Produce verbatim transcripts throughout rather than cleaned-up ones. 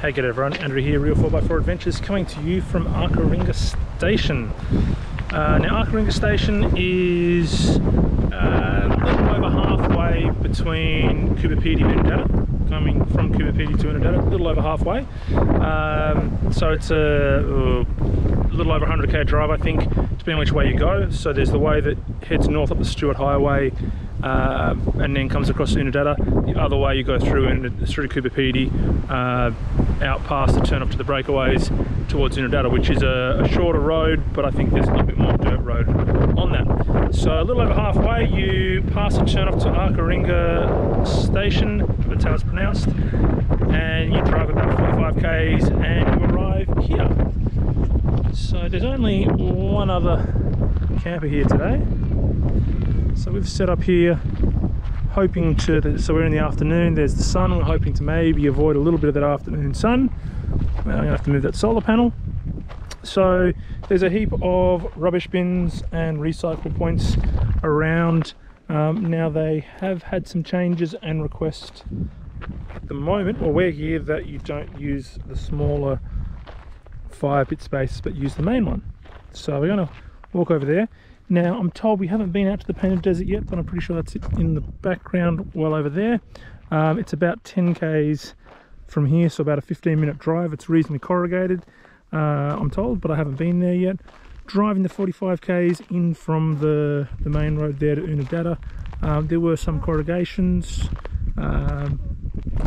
Hey, good everyone, Andrew here, Real four by four Adventures, coming to you from Arckaringa Station. Uh, now, Arckaringa Station is uh, a little over halfway between Coober Pedy and Oodnadatta, coming from Coober Pedy to Oodnadatta, a little over halfway. Um, so it's a, a little over one hundred K drive, I think, depending which way you go. So there's the way that heads north up the Stuart Highway, Uh, and then comes across Oodnadatta. The other way you go through and through Coober Pedy, uh, out past the turn up to the breakaways towards Oodnadatta, which is a, a shorter road, but I think there's a little bit more dirt road on that. So a little over halfway, you pass the turn up to Arckaringa Station, that's how it's pronounced, and you drive about forty-five Ks and you arrive here. So there's only one other camper here today. So we've set up here, hoping to, the, so we're in the afternoon, there's the sun, we're hoping to maybe avoid a little bit of that afternoon sun. I'm going to have to move that solar panel. So there's a heap of rubbish bins and recycle points around. Um, now they have had some changes and requests at the moment, well, we're here that you don't use the smaller fire pit space, but use the main one. So we're going to walk over there. Now, I'm told we haven't been out to the Painted Desert yet, but I'm pretty sure that's it in the background well over there. Um, it's about ten Ks from here, so about a fifteen minute drive. It's reasonably corrugated, uh, I'm told, but I haven't been there yet. Driving the forty-five Ks in from the, the main road there to Oodnadatta. Um, there were some corrugations, um,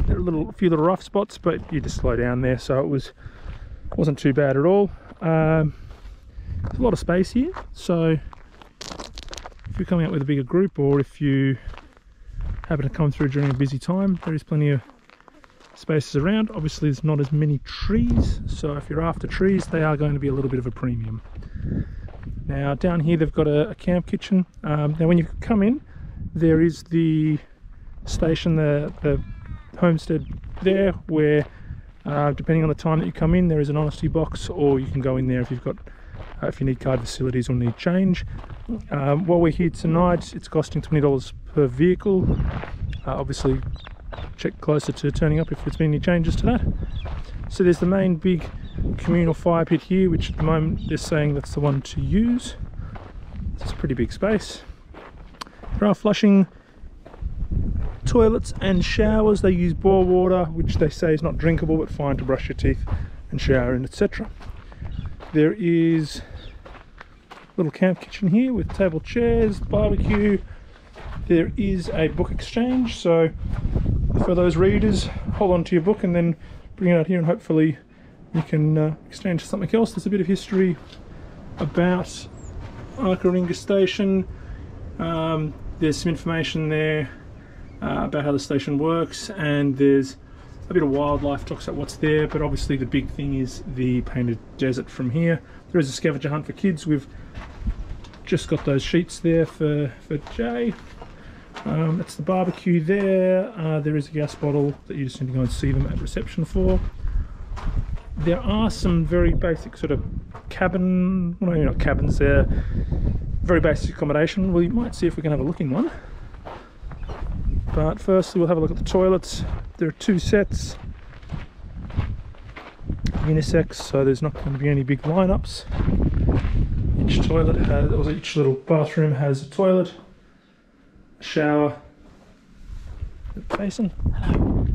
there were a, little, a few little rough spots, but you just slow down there, so it was, wasn't too bad at all. Um, there's a lot of space here, so if you're coming out with a bigger group, or if you happen to come through during a busy time, there is plenty of spaces around. Obviously there's not as many trees, so if you're after trees, they are going to be a little bit of a premium. Now down here they've got a, a camp kitchen. Um, now when you come in, there is the station, the, the homestead there, where uh, depending on the time that you come in, there is an honesty box, or you can go in there if you've got Uh, if you need card facilities or need change. Um, while we're here tonight, it's costing twenty dollars per vehicle. Uh, obviously check closer to turning up if there's been any changes to that. So there's the main big communal fire pit here, which at the moment they're saying that's the one to use. It's a pretty big space. There are flushing toilets and showers. They use bore water, which they say is not drinkable, but fine to brush your teeth and shower in, et cetera. There is a little camp kitchen here with table chairs, barbecue. There is a book exchange, so for those readers, hold on to your book and then bring it out here, and hopefully you can uh, exchange something else. There's a bit of history about Arckaringa Station. Um, there's some information there uh, about how the station works, and there's a bit of wildlife talks about what's there, but obviously the big thing is the Painted Desert from here. There is a scavenger hunt for kids. We've just got those sheets there for, for Jay. Um, that's the barbecue there. Uh, there is a gas bottle that you just need to go and see them at reception for. There are some very basic sort of cabin, well, maybe not cabins there, very basic accommodation. We might see if we can have a look in one. But firstly, we'll have a look at the toilets. There are two sets, unisex, so there's not going to be any big lineups. Each toilet has, or each little bathroom has a toilet, a shower, a basin. Hello.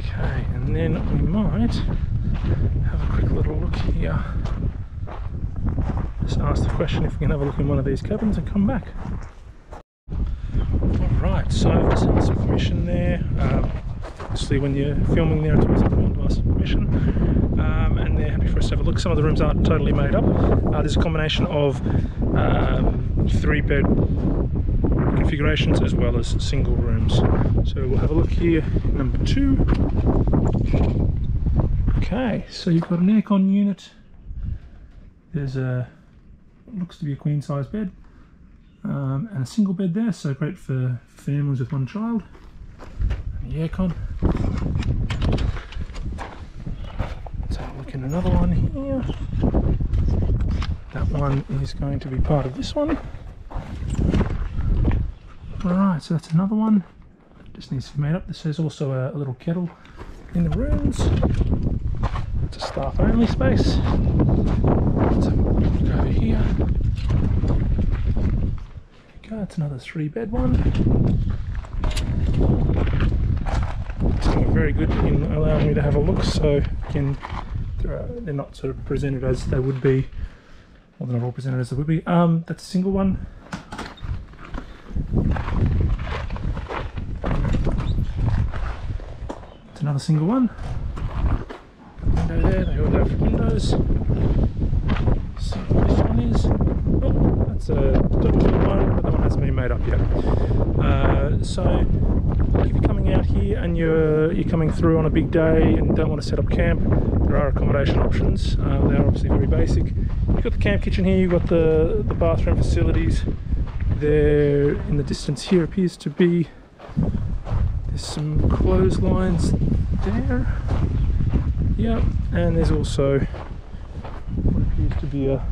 Okay, and then we might have a quick little look here. Just ask the question if we can have a look in one of these cabins and come back. Alright, so I've just had some permission there. Um, obviously when you're filming there, it's always important to ask for permission. Um, and they're happy for us to have a look. Some of the rooms aren't totally made up. Uh, there's a combination of um, three bed configurations as well as single rooms. So we'll have a look here, number two. Okay, so you've got an aircon unit. There's a, looks to be a queen size bed, um, and a single bed there, so great for families with one child. And the aircon. Let's have a look at another one here. That one is going to be part of this one. Alright, so that's another one. just needs to mount up. This is also a, a little kettle in the rooms. It's a staff only space. Let's have a look over here. There you go, it's another three bed one. It's not very good in allowing me to have a look, so again, they're not sort of presented as they would be. Well, they're not all presented as they would be. Um, that's a single one. It's another single one. Window there, they all have windows. So this one is, oh, that's a double one, but that one hasn't been made up yet. Uh, so if you're coming out here and you're you're coming through on a big day and don't want to set up camp, there are accommodation options. Uh, they are obviously very basic. You've got the camp kitchen here. You've got the the bathroom facilities. There in the distance here appears to be, there's some clotheslines there. Yep, and there's also what appears to be a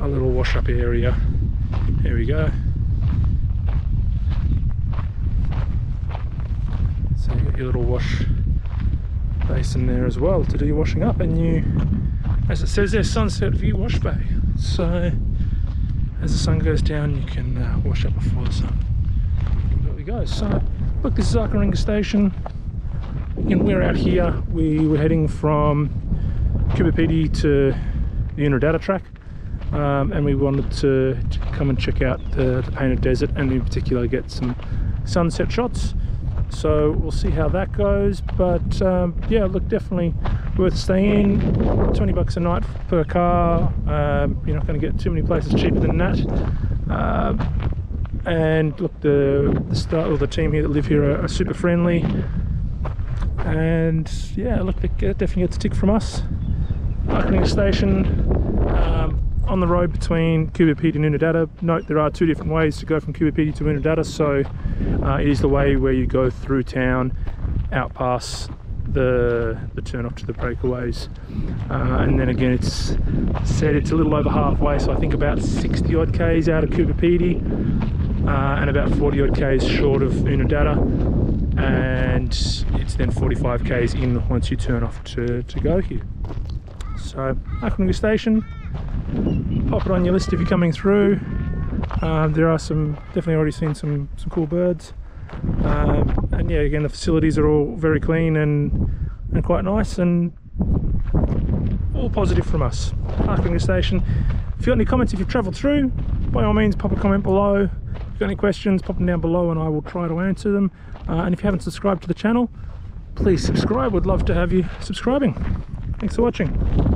a little wash up area. There we go. So you've got your little wash basin there as well to do your washing up, and you, as it says there, sunset view wash bay. So as the sun goes down, you can uh, wash up before the sun. There we go. So look, this is Arckaringa Station. Again, we're out here. We were heading from Coober Pedy to the Oodnadatta track, um, and we wanted to, to come and check out the, the Painted Desert, and in particular get some sunset shots. So we'll see how that goes, but um, yeah, look, definitely worth staying in. Twenty bucks a night per car. Um, you're not going to get too many places cheaper than that. Uh, and look, the the start or the team here that live here are, are super friendly. And yeah, look, it definitely gets a tick from us. Arckaringa Station, um, on the road between Coober Pedy and Oodnadatta. Note there are two different ways to go from Coober Pedy to Oodnadatta, so uh, it is the way where you go through town, out past the the turn off to the breakaways, uh, and then again, it's said it's a little over halfway, so I think about sixty odd k's out of Coober Pedy, uh, and about forty odd k's short of Oodnadatta, and it's then forty-five k's in once you turn off to, to go here. So Arckaringa Station, pop it on your list if you're coming through. Um, there are some, definitely already seen some some cool birds, um, and yeah, again, the facilities are all very clean and and quite nice, and all positive from us. Arckaringa Station. If you've got any comments, if you've travelled through, by all means pop a comment below. If you've got any questions, pop them down below and I will try to answer them. Uh, and if you haven't subscribed to the channel, please subscribe. We'd love to have you subscribing. Thanks for watching.